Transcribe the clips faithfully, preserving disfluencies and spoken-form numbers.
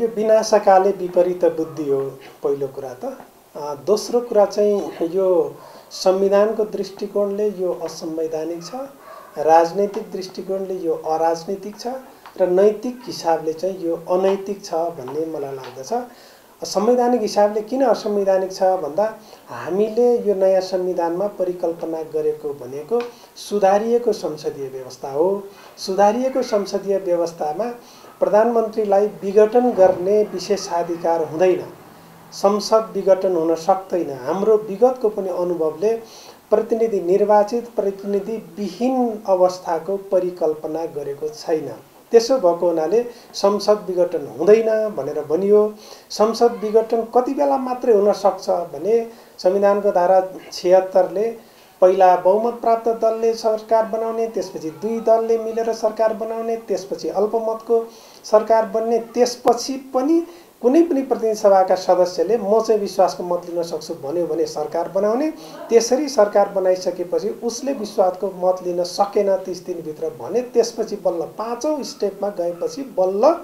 यो विनाशकाले विपरीत बुद्धि हो पहिलो कुरा त। दोस्रो कुरा चाहिँ यो संविधानको दृष्टिकोणले यो असंवैधानिक छ, राजनीतिक दृष्टिकोणले यो अराजनीतिक छ र नैतिक हिसाबले चाहिँ यो अनैतिक छ भन्ने मलाई लाग्दछ। संवैधानिक हिसाबले किन असंवैधानिक छ भन्दा हामीले यो नयाँ संविधानमा परिकल्पना गरेको भनेको सुधारिएको संसदीय व्यवस्था हो। सुधारिएको संसदीय व्यवस्थामा प्रधानमन्त्रीलाई विघटन गर्ने विशेषाधिकार हुँदैन, संसद विघटन हुन सक्दैन। हाम्रो विगतको पनि अनुभवले प्रतिनिधि निर्वाचित प्रतिनिधि विहीन अवस्थाको परिकल्पना गरेको छैन। त्यसो भएको हुनाले संसद विघटन हुँदैन भनेर भनियो। संसद विघटन कति बेला मात्रै हुन सक्छ भने संविधानको धारा छिहत्तर ले पहिला बहुमत प्राप्त दलले सरकार बनाउने, त्यसपछि दुई दलले मिलेर सरकार बनाउने, त्यसपछि अल्पमतको सरकार बन्ने, त्यसपछि पनि कुनै पनि प्रतिनिधि सभाका सदस्यले म चाहिँ विश्वासको मत लिन सक्छु भन्यो भने सरकार बनाउने। त्यसरी सरकार बनाइसकेपछि उसले विश्वासको मत लिन सकेन तीस दिनभित्र भने त्यसपछि बल्ल पाँचौँ स्टेपमा गएपछि बल्ल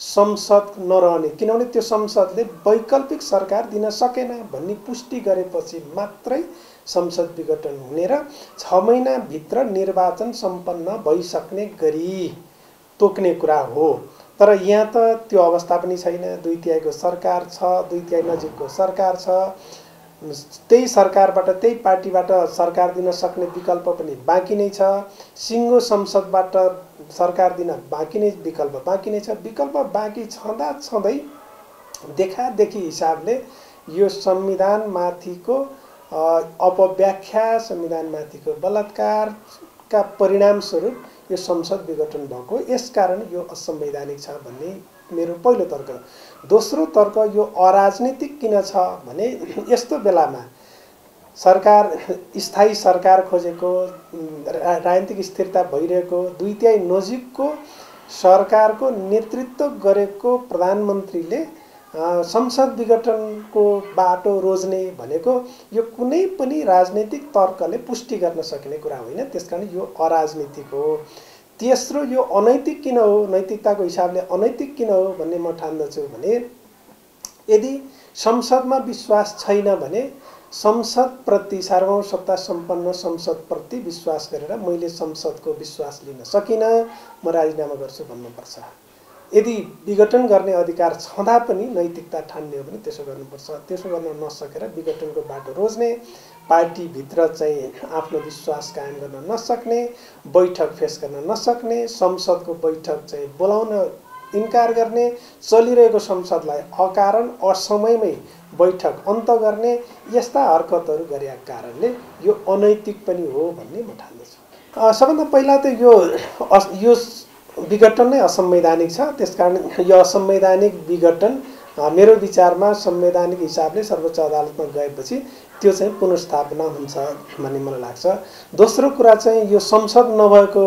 संसद नरहने, किनभने त्यो संसदले वैकल्पिक सरकार दिन सकेन भन्ने पुष्टि गरेपछि मात्रै संसद विघटन हुने र छ महिनाभित्र निर्वाचन सम्पन्न भइसक्ने गरी तोक्ने कुरा हो। तर यहाँ त त्यो अवस्था पनि छैन। दुई तिहाईको सरकार छ, दुई तिहाई नजिकको सरकार छ, त्यही सरकारबाट त्यही पार्टीबाट सरकार दिन सक्ने विकल्प पनि बाँकी नै छ, सिङ्गो संसदबाट सरकार दिन बाँकी नै विकल्प बाँकी नै छ। विकल्प बाँकी छँदा छँदै देखादेखि हिसाबले यो संविधानमाथिको अपव्याख्या, संविधानमाथिको बलात्कारका परिणामस्वरूप यो संसद विघटन भएको, यसकारण यो असंवैधानिक छ भन्ने मेरो पहिलो तर्क। दोस्रो तर्क यो अराजनीतिक किन छ भने यस्तो बेलामा सरकार स्थायी सरकार खोजेको, राजनीतिक स्थिरता भइरहेको, दुई तिहाई नजिकको सरकारको नेतृत्व गरेको प्रधानमन्त्रीले संसद विघटनको बाटो रोज्ने भनेको यो कुनै पनि राजनीतिक तर्कले पुष्टि गर्न सकिने कुरा होइन, त्यसकारण यो अराजनीतिक हो। तेस्रो यो अनैतिक किन हो, नैतिकताको हिसाबले अनैतिक किन हो भन्ने म ठान्दछु भने यदि संसदमा विश्वास छैन भने संसदप्रति, सार्वभौम सत्ता सम्पन्न संसदप्रति विश्वास गरेर मैले संसदको विश्वास लिन सकिनँ, म राजीनामा गर्छु भन्नुपर्छ। यदि विघटन गर्ने अधिकार छँदा पनि नैतिकता ठान्ने हो भने त्यसो गर्नुपर्छ। त्यसो गर्न नसकेर विघटनको बाटो रोज्ने, पार्टीभित्र चाहिँ आफ्नो विश्वास कायम गर्न नसक्ने, बैठक फेस गर्न नसक्ने, संसदको बैठक चाहिँ बोलाउन इन्कार गर्ने, चलिरहेको संसदलाई अकारण असमयमै बैठक अन्त गर्ने, यस्ता हरकतहरू गरेका कारणले यो अनैतिक पनि हो भन्ने म ठान्दछु। सबभन्दा पहिला त यो यो विघटन नै असंवैधानिक छ, त्यसकारण यो असंवैधानिक विघटन मेरो विचारमा संवैधानिक हिसाबले सर्वोच्च अदालतमा गएपछि त्यो चाहिँ पुनर्स्थापना हुन्छ भन्ने मलाई लाग्छ। दोस्रो कुरा चाहिँ यो संसद नभएको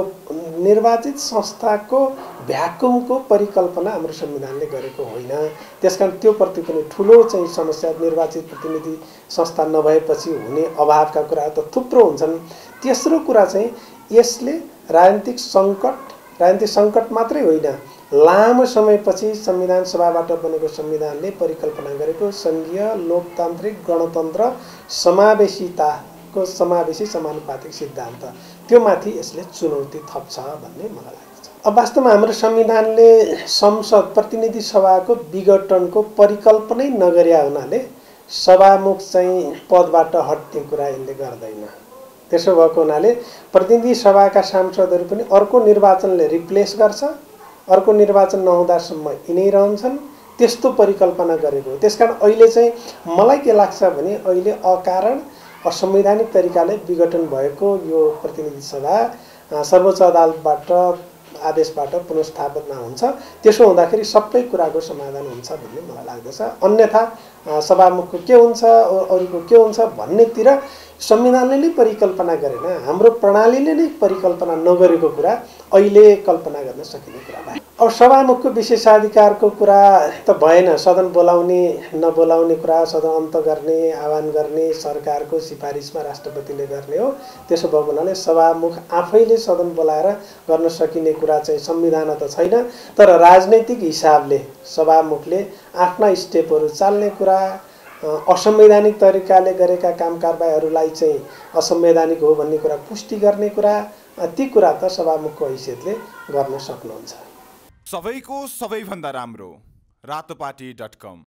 निर्वाचित संस्थाको भ्याकुमको परिकल्पना हाम्रो संविधानले गरेको होइन, त्यसकारण त्यो प्रति पनि ठुलो चाहिँ समस्या निर्वाचित प्रतिनिधि संस्था नभएपछि हुने अभावका कुराहरू त थुप्रो हुन्छन्। तेस्रो कुरा चाहिँ यसले राजनीतिक सङ्कट, राजनीतिक सङ्कट मात्रै होइन, लामो समयपछि संविधान सभाबाट बनेको संविधानले परिकल्पना गरेको सङ्घीय लोकतान्त्रिक गणतन्त्र समावेशिताको समावेशी समानुपातिक सिद्धान्त, त्यो माथि यसले चुनौती थप्छ भन्ने मलाई लाग्छ। अब वास्तवमा हाम्रो संविधानले संसद प्रतिनिधि सभाको विघटनको परिकल्पनै नगरेका हुनाले सभामुख चाहिँ पदबाट हट्ने कुरा यसले गर्दैन। त्यसो भएको हुनाले प्रतिनिधि सभाका सांसदहरू पनि अर्को निर्वाचनले रिप्लेस गर्छ, अर्को निर्वाचन नहुँदासम्म यिनै रहन्छन्, त्यस्तो परिकल्पना गरेको। त्यसकारण अहिले चाहिँ मलाई के लाग्छ भने अहिले अकारण असंवैधानिक तरिकाले विघटन भएको यो प्रतिनिधि सभा सर्वोच्च अदालतबाट आदेशबाट पुनर्स्थापना हुन्छ। त्यसो हुँदाखेरि सबै कुराको समाधान हुन्छ भन्ने मलाई लाग्दछ। अन्यथा सभामुखको के हुन्छ, अरूको के हुन्छ भन्नेतिर संविधानले नै परिकल्पना गरेन, हाम्रो प्रणालीले नै परिकल्पना नगरेको कुरा अहिले कल्पना गर्न सकिने कुरा भयो। अब सभामुखको विशेषाधिकारको कुरा त भएन, सदन बोलाउने नबोलाउने कुरा, सदन अन्त गर्ने आह्वान गर्ने सरकारको सिफारिसमा राष्ट्रपतिले गर्ने हो। त्यसो भएको हुनाले सभामुख आफैले सदन बोलाएर गर्न सकिने कुरा चाहिँ संविधानमा त छैन, तर राजनैतिक हिसाबले सभामुखले आफ्ना स्टेपहरू चाल्ने कुरा, असंवैधानिक तरिकाले गरेका काम कारबाहीहरूलाई चाहिँ असंवैधानिक हो भन्ने कुरा पुष्टि गर्ने कुरा, ती कुरा त सभामुखको हैसियतले गर्न सक्नुहुन्छ। सबैको सबैभन्दा राम्रो रातोपाटी डट कम।